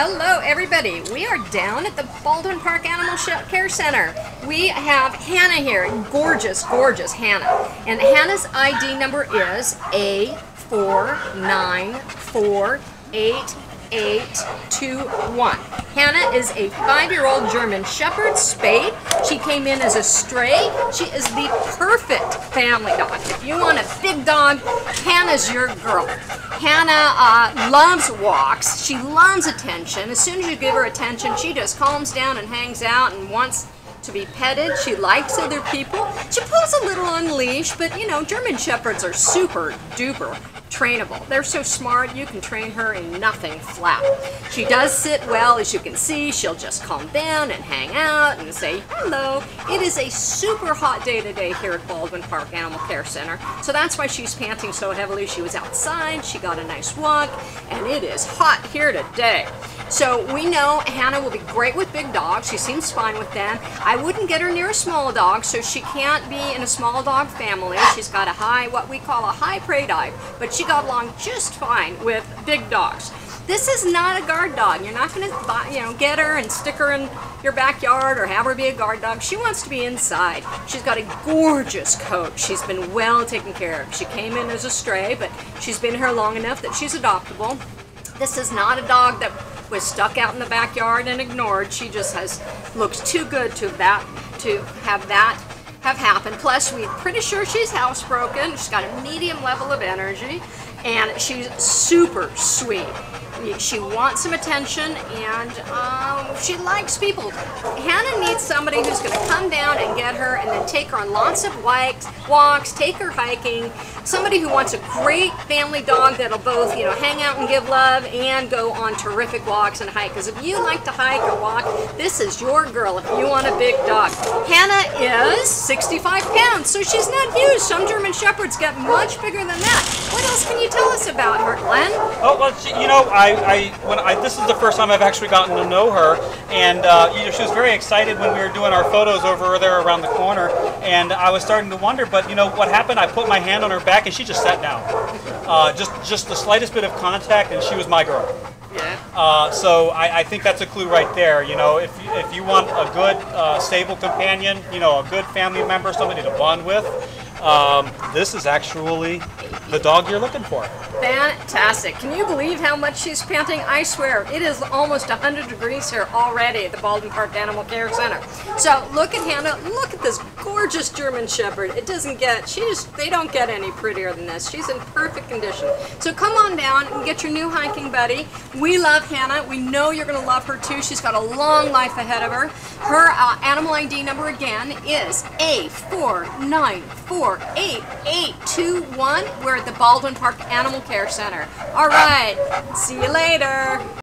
Hello everybody, we are down at the Baldwin Park Animal Care Center. We have Hannah here, gorgeous, gorgeous Hannah. And Hannah's ID number is A4948821. Hannah is a 5-year-old German Shepherd spayed. She came in as a stray. She is the perfect family dog. If you want a big dog, Hannah's your girl. Hannah loves walks. She loves attention. As soon as you give her attention, she just calms down and hangs out and wants to be petted. She likes other people. She pulls a little on leash, but you know, German Shepherds are super duper trainable. They're so smart, you can train her in nothing flat. She does sit well, as you can see. She'll just calm down and hang out and say hello. It is a super hot day today here at Baldwin Park Animal Care Center, so that's why she's panting so heavily. She was outside, she got a nice walk, and it is hot here today. So we know Hannah will be great with big dogs. She seems fine with them. I wouldn't get her near a small dog, so she can't be in a small dog family. She's got a high, what we call a high prey dog, but she got along just fine with big dogs. This is not a guard dog. You're not going to, get her and stick her in your backyard or have her be a guard dog. She wants to be inside. She's got a gorgeous coat. She's been well taken care of. She came in as a stray, but she's been here long enough that she's adoptable. This is not a dog that was stuck out in the backyard and ignored. She just looks too good to have that happen. Plus, we're pretty sure she's housebroken. She's got a medium level of energy, and she's super sweet. She wants some attention, and she likes people. Hannah needs somebody who's going to come down and get her, and then take her on lots of walks, take her hiking. Somebody who wants a great family dog that'll both, hang out and give love, and go on terrific walks and hike. Because if you like to hike or walk, this is your girl. If you want a big dog, Hannah is 65 pounds, so she's not huge. Some German Shepherds get much bigger than that. What else can you tell us about her, Glenn? Oh well, she, this is the first time I've actually gotten to know her, and she was very excited when we were doing our photos over there around the corner, and I was starting to wonder, but what happened? I put my hand on her back, and she just sat down. Just the slightest bit of contact, and she was my girl. Yeah. So I think that's a clue right there. If you want a good stable companion, a good family member, somebody to bond with. This is actually the dog you're looking for. Fantastic. Can you believe how much she's panting? I swear, it is almost 100 degrees here already at the Baldwin Park Animal Care Center. So look at Hannah. Look at this gorgeous German Shepherd. They don't get any prettier than this. She's in perfect condition. So come on down and get your new hiking buddy. We love Hannah. We know you're going to love her too. She's got a long life ahead of her. Her animal ID number again is A4948821. We're at the Baldwin Park Animal Care Center. All right, see you later.